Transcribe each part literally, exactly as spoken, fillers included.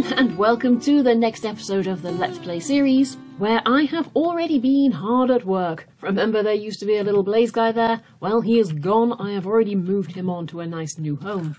everyone, and welcome to the next episode of the Let's Play series, where I have already been hard at work. Remember there used to be a little blaze guy there? Well, he is gone. I have already moved him on to a nice new home.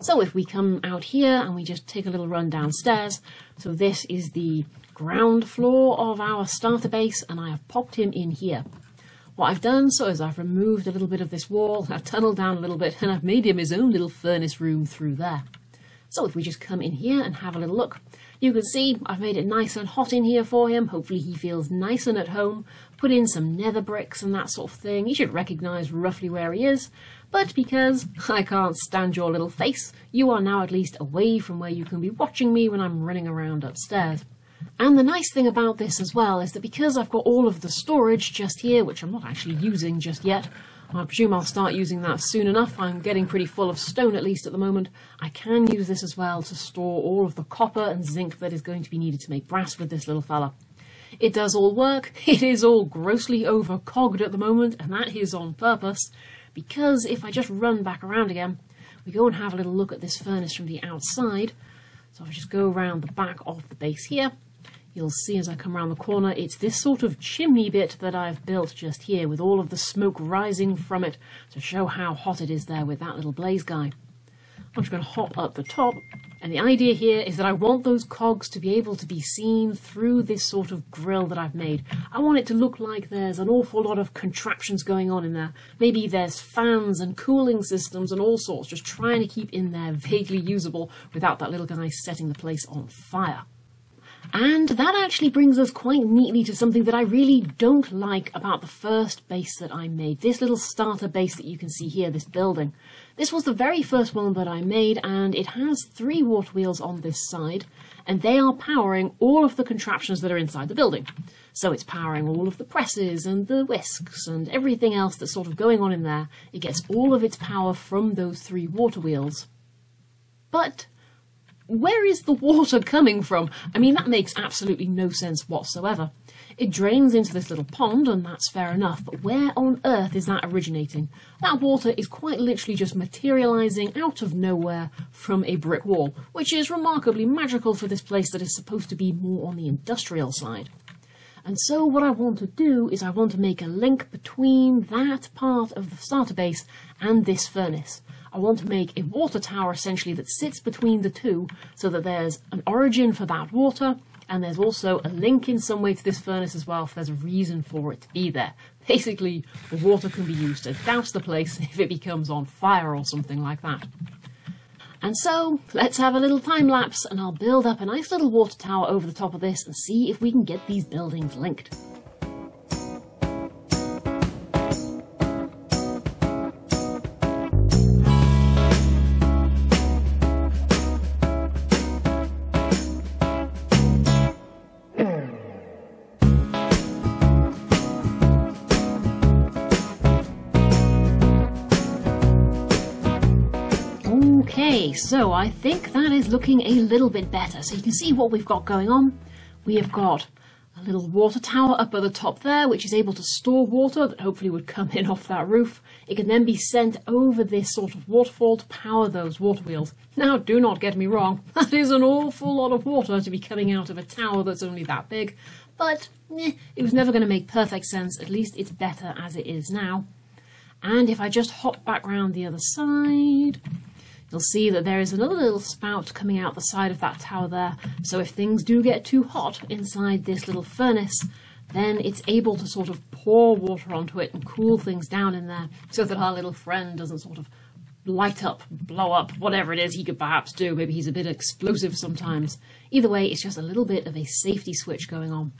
So if we come out here and we just take a little run downstairs, so this is the ground floor of our starter base, and I have popped him in here. What I've done so is I've removed a little bit of this wall, I've tunneled down a little bit, and I've made him his own little furnace room through there. So if we just come in here and have a little look, you can see I've made it nice and hot in here for him. Hopefully he feels nice and at home. Put in some nether bricks and that sort of thing. You should recognise roughly where he is. But because I can't stand your little face, you are now at least away from where you can be watching me when I'm running around upstairs. And the nice thing about this as well is that because I've got all of the storage just here, which I'm not actually using just yet, I presume I'll start using that soon enough. I'm getting pretty full of stone at least at the moment. I can use this as well to store all of the copper and zinc that is going to be needed to make brass with this little fella. It does all work. It is all grossly overcogged at the moment, and that is on purpose, because if I just run back around again, we go and have a little look at this furnace from the outside. So if I just go around the back of the base here, you'll see as I come around the corner, it's this sort of chimney bit that I've built just here with all of the smoke rising from it to show how hot it is there with that little blaze guy. I'm just going to hop up the top, and the idea here is that I want those cogs to be able to be seen through this sort of grill that I've made. I want it to look like there's an awful lot of contraptions going on in there. Maybe there's fans and cooling systems and all sorts, just trying to keep in there vaguely usable without that little guy setting the place on fire. And that actually brings us quite neatly to something that I really don't like about the first base that I made. This little starter base that you can see here, this building. This was the very first one that I made, and it has three water wheels on this side, and they are powering all of the contraptions that are inside the building. So it's powering all of the presses and the whisks and everything else that's sort of going on in there. It gets all of its power from those three water wheels. But where is the water coming from? I mean, that makes absolutely no sense whatsoever. It drains into this little pond, and that's fair enough, but where on earth is that originating? That water is quite literally just materialising out of nowhere from a brick wall, which is remarkably magical for this place that is supposed to be more on the industrial side. And so what I want to do is I want to make a link between that part of the starter base and this furnace. I want to make a water tower essentially that sits between the two so that there's an origin for that water, and there's also a link in some way to this furnace as well if there's a reason for it to be there. Basically, the water can be used to douse the place if it becomes on fire or something like that. And so, let's have a little time lapse, and I'll build up a nice little water tower over the top of this and see if we can get these buildings linked. So I think that is looking a little bit better. So you can see what we've got going on. We have got a little water tower up at the top there, which is able to store water that hopefully would come in off that roof. It can then be sent over this sort of waterfall to power those water wheels. Now, do not get me wrong, that is an awful lot of water to be coming out of a tower that's only that big, but eh, it was never going to make perfect sense. At least it's better as it is now. And if I just hop back round the other side, you'll see that there is another little spout coming out the side of that tower there, so if things do get too hot inside this little furnace, then it's able to sort of pour water onto it and cool things down in there so that our little friend doesn't sort of light up, blow up, whatever it is he could perhaps do. Maybe he's a bit explosive sometimes. Either way, it's just a little bit of a safety switch going on.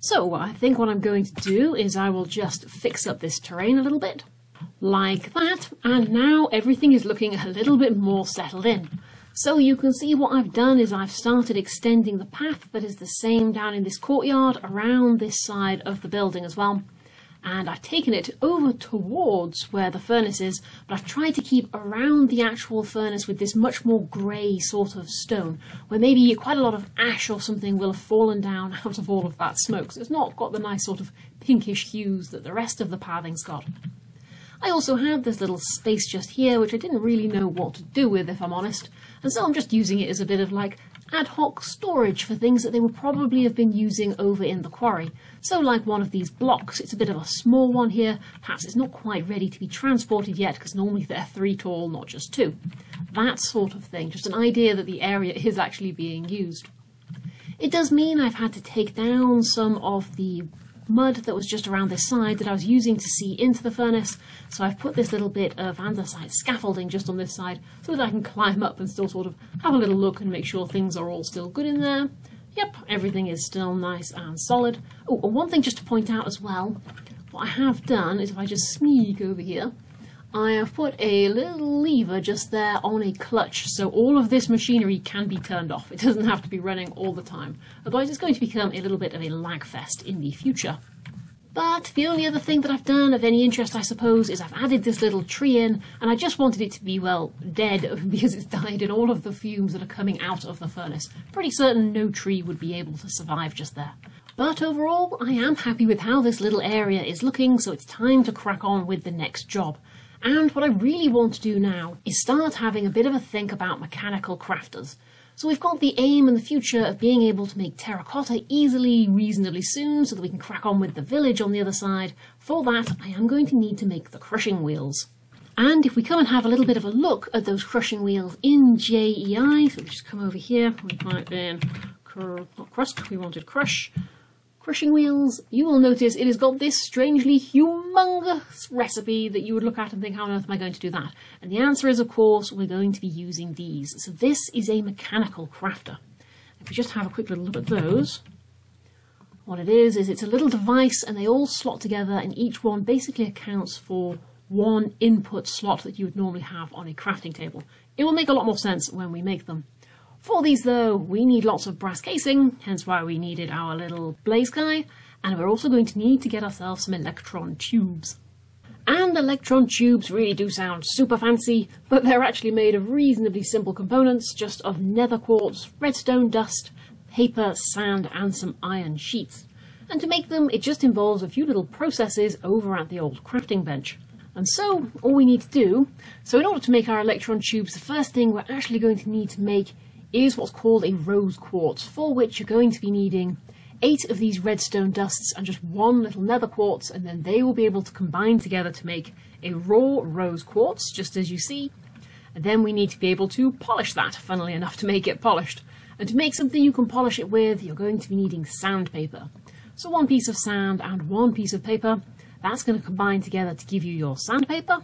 So I think what I'm going to do is I will just fix up this terrain a little bit. Like that, and now everything is looking a little bit more settled in. So you can see what I've done is I've started extending the path that is the same down in this courtyard around this side of the building as well. And I've taken it over towards where the furnace is, but I've tried to keep around the actual furnace with this much more grey sort of stone, where maybe quite a lot of ash or something will have fallen down out of all of that smoke. So it's not got the nice sort of pinkish hues that the rest of the pathing's got. I also have this little space just here, which I didn't really know what to do with, if I'm honest, and so I'm just using it as a bit of like ad hoc storage for things that they would probably have been using over in the quarry. So like one of these blocks, it's a bit of a small one here, perhaps it's not quite ready to be transported yet because normally they're three tall, not just two. That sort of thing, just an idea that the area is actually being used. It does mean I've had to take down some of the mud that was just around this side that I was using to see into the furnace, so I've put this little bit of andesite scaffolding just on this side so that I can climb up and still sort of have a little look and make sure things are all still good in there. Yep, everything is still nice and solid. Oh, and one thing just to point out as well, what I have done is if I just sneak over here, I have put a little lever just there on a clutch, so all of this machinery can be turned off. It doesn't have to be running all the time, otherwise it's going to become a little bit of a lag fest in the future. But the only other thing that I've done of any interest, I suppose, is I've added this little tree in, and I just wanted it to be, well, dead because it's died in all of the fumes that are coming out of the furnace. Pretty certain no tree would be able to survive just there. But overall, I am happy with how this little area is looking, so it's time to crack on with the next job. And what I really want to do now is start having a bit of a think about mechanical crafters. So we've got the aim in the future of being able to make terracotta easily, reasonably soon, so that we can crack on with the village on the other side. For that, I am going to need to make the crushing wheels. And if we come and have a little bit of a look at those crushing wheels in J E I, so we just come over here, we type in cr not crust, we wanted crush. Crushing wheels, you will notice it has got this strangely humongous recipe that you would look at and think, how on earth am I going to do that? And the answer is, of course, we're going to be using these. So this is a mechanical crafter. If we just have a quick little look at those, what it is is it's a little device and they all slot together and each one basically accounts for one input slot that you would normally have on a crafting table. It will make a lot more sense when we make them. For these though, we need lots of brass casing, hence why we needed our little blaze guy, and we're also going to need to get ourselves some electron tubes. And electron tubes really do sound super fancy, but they're actually made of reasonably simple components, just of nether quartz, redstone dust, paper, sand, and some iron sheets. And to make them, it just involves a few little processes over at the old crafting bench. And so, all we need to do, so in order to make our electron tubes, the first thing we're actually going to need to make is what's called a rose quartz, for which you're going to be needing eight of these redstone dusts and just one little nether quartz, and then they will be able to combine together to make a raw rose quartz, just as you see. And then we need to be able to polish that, funnily enough, to make it polished. And to make something you can polish it with, you're going to be needing sandpaper. So one piece of sand and one piece of paper, that's going to combine together to give you your sandpaper.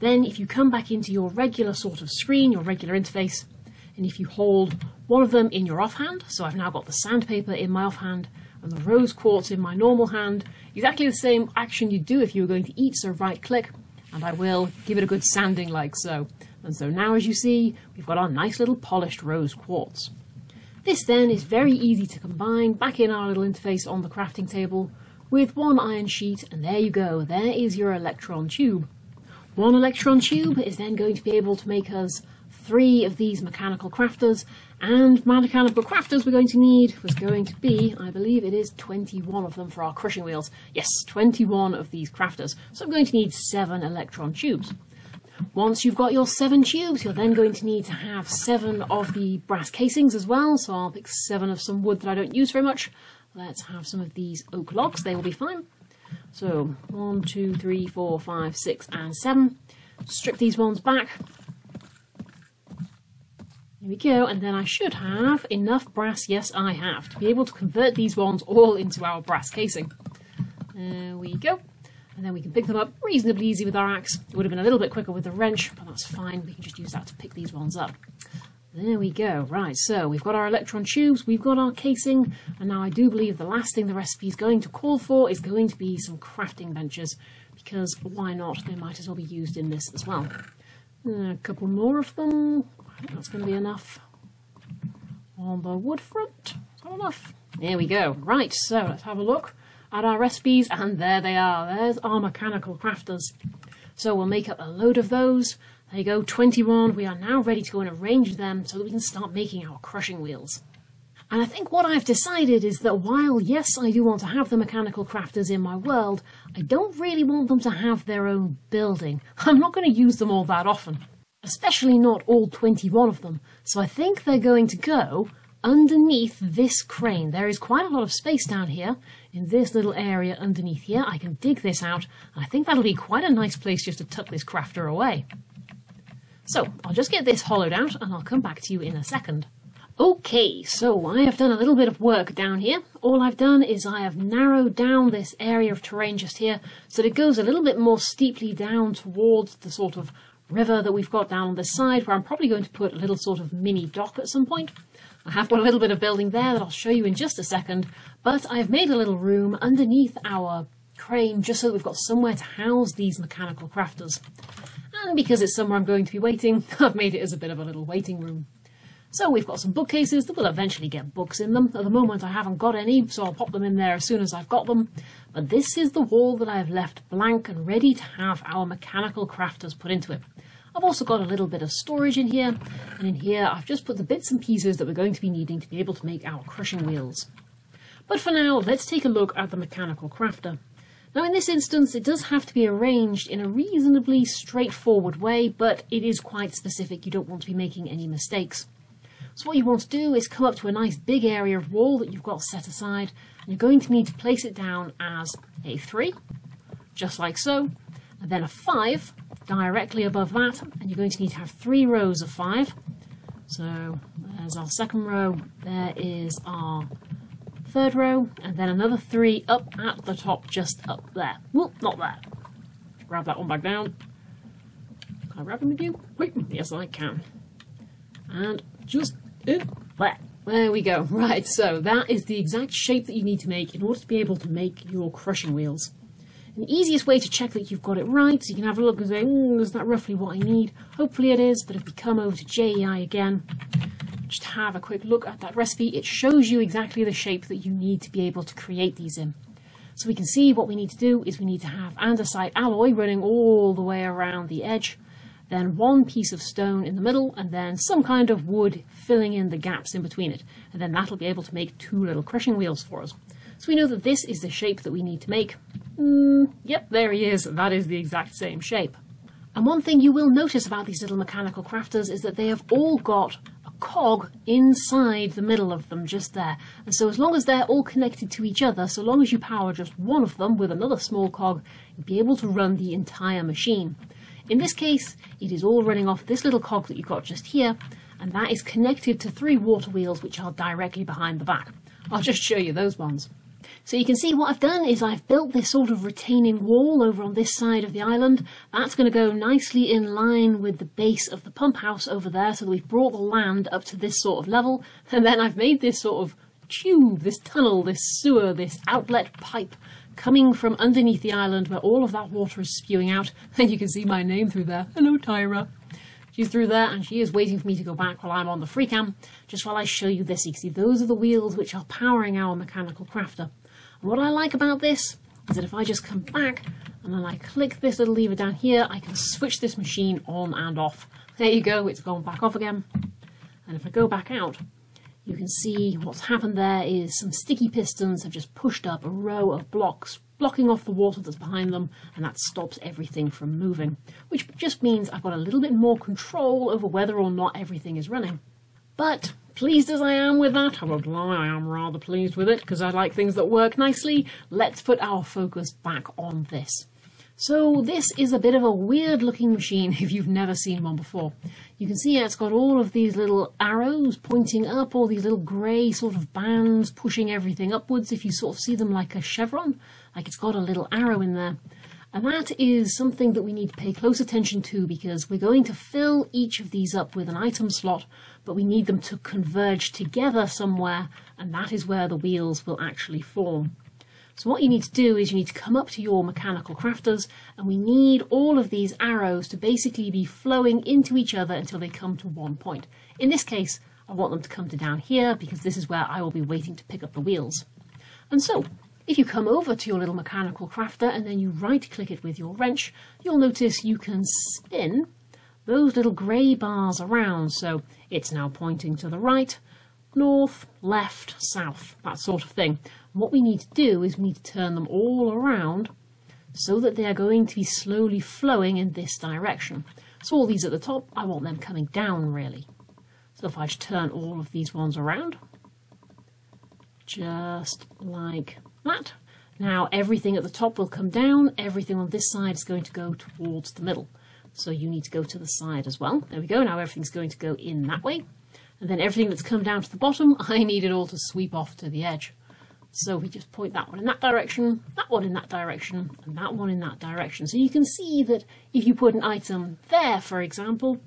Then if you come back into your regular sort of screen, your regular interface, and if you hold one of them in your offhand, so I've now got the sandpaper in my offhand and the rose quartz in my normal hand, exactly the same action you'd do if you were going to eat, so right click, and I will give it a good sanding like so. And so now as you see, we've got our nice little polished rose quartz. This then is very easy to combine back in our little interface on the crafting table with one iron sheet, and there you go, there is your electron tube. One electron tube is then going to be able to make us three of these mechanical crafters, and my mechanical crafters we're going to need was going to be, I believe it is twenty-one of them for our crushing wheels. Yes, twenty-one of these crafters. So I'm going to need seven electron tubes. Once you've got your seven tubes, you're then going to need to have seven of the brass casings as well. So I'll pick seven of some wood that I don't use very much. Let's have some of these oak logs, they will be fine. So one, two, three, four, five, six, and seven. Strip these ones back. Here we go, and then I should have enough brass, yes I have, to be able to convert these ones all into our brass casing. There we go. And then we can pick them up reasonably easy with our axe. It would have been a little bit quicker with the wrench, but that's fine, we can just use that to pick these ones up. There we go, right, so we've got our electron tubes, we've got our casing, and now I do believe the last thing the recipe is going to call for is going to be some crafting benches, because why not, they might as well be used in this as well. A couple more of them. I think that's going to be enough on the wood front. Is that enough? There we go. Right, so let's have a look at our recipes, and there they are. There's our mechanical crafters. So we'll make up a load of those. There you go, twenty-one. We are now ready to go and arrange them so that we can start making our crushing wheels. And I think what I've decided is that while, yes, I do want to have the mechanical crafters in my world, I don't really want them to have their own building. I'm not going to use them all that often. especially not all twenty-one of them. So I think they're going to go underneath this crane. There is quite a lot of space down here in this little area underneath here. I can dig this out, and I think that'll be quite a nice place just to tuck this crafter away. So I'll just get this hollowed out, and I'll come back to you in a second. Okay, so I have done a little bit of work down here. All I've done is I have narrowed down this area of terrain just here so that it goes a little bit more steeply down towards the sort of river that we've got down on this side, where I'm probably going to put a little sort of mini dock at some point. I have got a little bit of building there that I'll show you in just a second, but I've made a little room underneath our crane just so that we've got somewhere to house these mechanical crafters. And because it's somewhere I'm going to be waiting, I've made it as a bit of a little waiting room. So we've got some bookcases that will eventually get books in them. At the moment I haven't got any, so I'll pop them in there as soon as I've got them. But this is the wall that I've left blank and ready to have our mechanical crafters put into it. I've also got a little bit of storage in here, and in here I've just put the bits and pieces that we're going to be needing to be able to make our crushing wheels. But for now, let's take a look at the mechanical crafter. Now in this instance, it does have to be arranged in a reasonably straightforward way, but it is quite specific. You don't want to be making any mistakes. So what you want to do is come up to a nice big area of wall that you've got set aside, and you're going to need to place it down as a three, just like so, and then a five directly above that, and you're going to need to have three rows of five. So there's our second row, there is our third row, and then another three up at the top, just up there. Well, not there. Grab that one back down. Can I grab him with you? Wait, yes I can. And just there. There we go. Right, so that is the exact shape that you need to make in order to be able to make your crushing wheels. And the easiest way to check that you've got it right, so you can have a look and say, mm, is that roughly what I need? Hopefully it is, but if we come over to J E I again, just have a quick look at that recipe. It shows you exactly the shape that you need to be able to create these in. So we can see what we need to do is we need to have andesite alloy running all the way around the edge, then one piece of stone in the middle, and then some kind of wood filling in the gaps in between it. And then that'll be able to make two little crushing wheels for us. So we know that this is the shape that we need to make. Mm, yep, there he is. That is the exact same shape. And one thing you will notice about these little mechanical crafters is that they have all got a cog inside the middle of them, just there. And so as long as they're all connected to each other, so long as you power just one of them with another small cog, you'll be able to run the entire machine. In this case, it is all running off this little cog that you've got just here, and that is connected to three water wheels which are directly behind the back. I'll just show you those ones. So you can see what I've done is I've built this sort of retaining wall over on this side of the island. That's going to go nicely in line with the base of the pump house over there, so that we've brought the land up to this sort of level, and then I've made this sort of tube, this tunnel, this sewer, this outlet pipe coming from underneath the island where all of that water is spewing out, and you can see my name through there. Hello, Tyra. She's through there, and she is waiting for me to go back while I'm on the Freecam, just while I show you this. You can see those are the wheels which are powering our mechanical crafter. And what I like about this is that if I just come back and then I click this little lever down here, I can switch this machine on and off. There you go, it's gone back off again. And if I go back out, you can see what's happened there is some sticky pistons have just pushed up a row of blocks, blocking off the water that's behind them, and that stops everything from moving, which just means I've got a little bit more control over whether or not everything is running. But pleased as I am with that, I won't lie, I am rather pleased with it, because I like things that work nicely. Let's put our focus back on this. So this is a bit of a weird looking machine if you've never seen one before. You can see it's got all of these little arrows pointing up, all these little grey sort of bands pushing everything upwards. If you sort of see them like a chevron, like it's got a little arrow in there. And that is something that we need to pay close attention to, because we're going to fill each of these up with an item slot, but we need them to converge together somewhere, and that is where the wheels will actually form. So what you need to do is you need to come up to your mechanical crafters, and we need all of these arrows to basically be flowing into each other until they come to one point. In this case, I want them to come to down here, because this is where I will be waiting to pick up the wheels. And so, if you come over to your little mechanical crafter and then you right-click it with your wrench, you'll notice you can spin those little grey bars around. So it's now pointing to the right, north, left, south, that sort of thing. What we need to do is we need to turn them all around so that they are going to be slowly flowing in this direction. So all these at the top, I want them coming down really. So if I just turn all of these ones around, just like that. Now everything at the top will come down, everything on this side is going to go towards the middle. So you need to go to the side as well. There we go, now everything's going to go in that way. And then everything that's come down to the bottom, I need it all to sweep off to the edge. So we just point that one in that direction, that one in that direction, and that one in that direction. So you can see that if you put an item there, for example,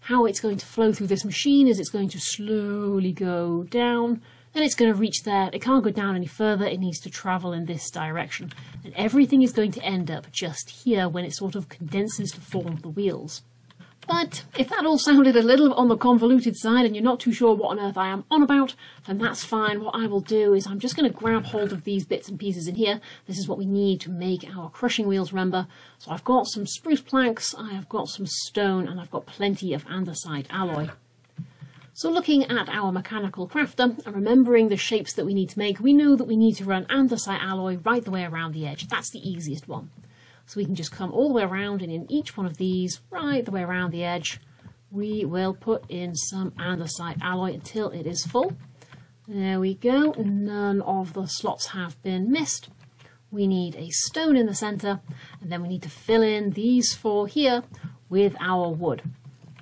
how it's going to flow through this machine is it's going to slowly go down, and it's going to reach there. It can't go down any further, it needs to travel in this direction. And everything is going to end up just here when it sort of condenses to form the wheels. But if that all sounded a little on the convoluted side and you're not too sure what on earth I am on about, then that's fine. What I will do is I'm just going to grab hold of these bits and pieces in here. This is what we need to make our crushing wheels, remember. So I've got some spruce planks, I have got some stone, and I've got plenty of andesite alloy. So looking at our mechanical crafter and remembering the shapes that we need to make, we know that we need to run andesite alloy right the way around the edge. That's the easiest one. So we can just come all the way around, and in each one of these, right the way around the edge, we will put in some andesite alloy until it is full. There we go. None of the slots have been missed. We need a stone in the center, and then we need to fill in these four here with our wood.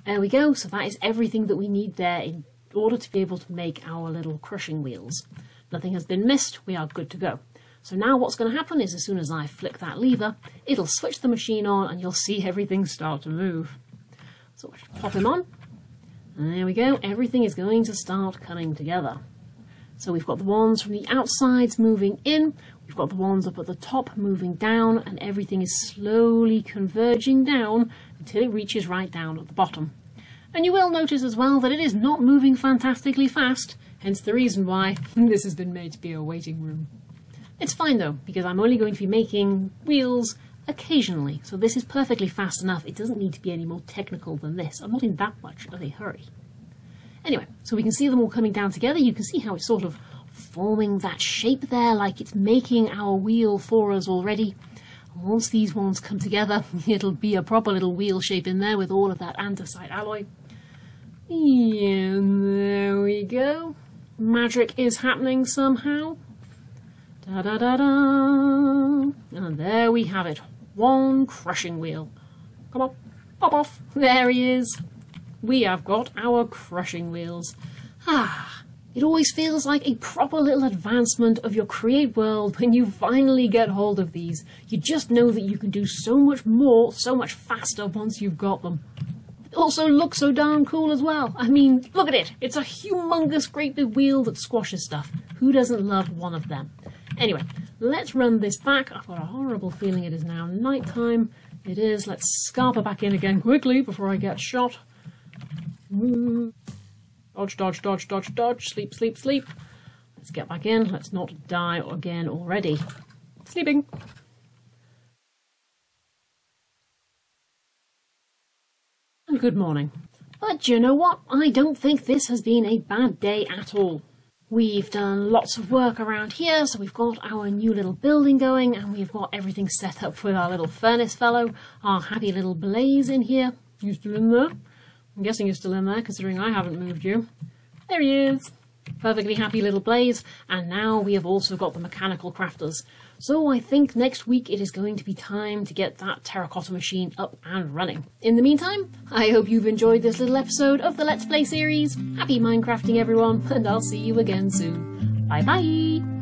There we go. So that is everything that we need there in order to be able to make our little crushing wheels. Nothing has been missed. We are good to go. So now what's going to happen is as soon as I flick that lever, it'll switch the machine on and you'll see everything start to move. So we'll just pop him on. And there we go. Everything is going to start coming together. So we've got the ones from the outsides moving in. We've got the ones up at the top moving down, and everything is slowly converging down until it reaches right down at the bottom. And you will notice as well that it is not moving fantastically fast, hence the reason why this has been made to be a waiting room. It's fine though, because I'm only going to be making wheels occasionally, so this is perfectly fast enough. It doesn't need to be any more technical than this. I'm not in that much of a hurry. Anyway, so we can see them all coming down together. You can see how it's sort of forming that shape there, like it's making our wheel for us already. And once these ones come together, it'll be a proper little wheel shape in there with all of that andesite alloy. And there we go. Magic is happening somehow. Da, da, da, da. And there we have it. One crushing wheel. Come on, pop off. There he is. We have got our crushing wheels. Ah, it always feels like a proper little advancement of your Create world when you finally get hold of these. You just know that you can do so much more, so much faster once you've got them. It also looks so darn cool as well. I mean, look at it. It's a humongous great big wheel that squashes stuff. Who doesn't love one of them? Anyway, let's run this back. I've got a horrible feeling it is now nighttime. It is. Let's scarper back in again quickly before I get shot. Dodge, dodge, dodge, dodge, dodge. Sleep, sleep, sleep. Let's get back in. Let's not die again already. Sleeping. And good morning. But you know what? I don't think this has been a bad day at all. We've done lots of work around here, so we've got our new little building going, and we've got everything set up with our little furnace fellow, our happy little blaze in here. You still in there? I'm guessing you're still in there, considering I haven't moved you. There he is! Perfectly happy little blaze, and now we have also got the mechanical crafters. So I think next week it is going to be time to get that terracotta machine up and running. In the meantime, I hope you've enjoyed this little episode of the Let's Play series. Happy Minecrafting everyone, and I'll see you again soon. Bye bye!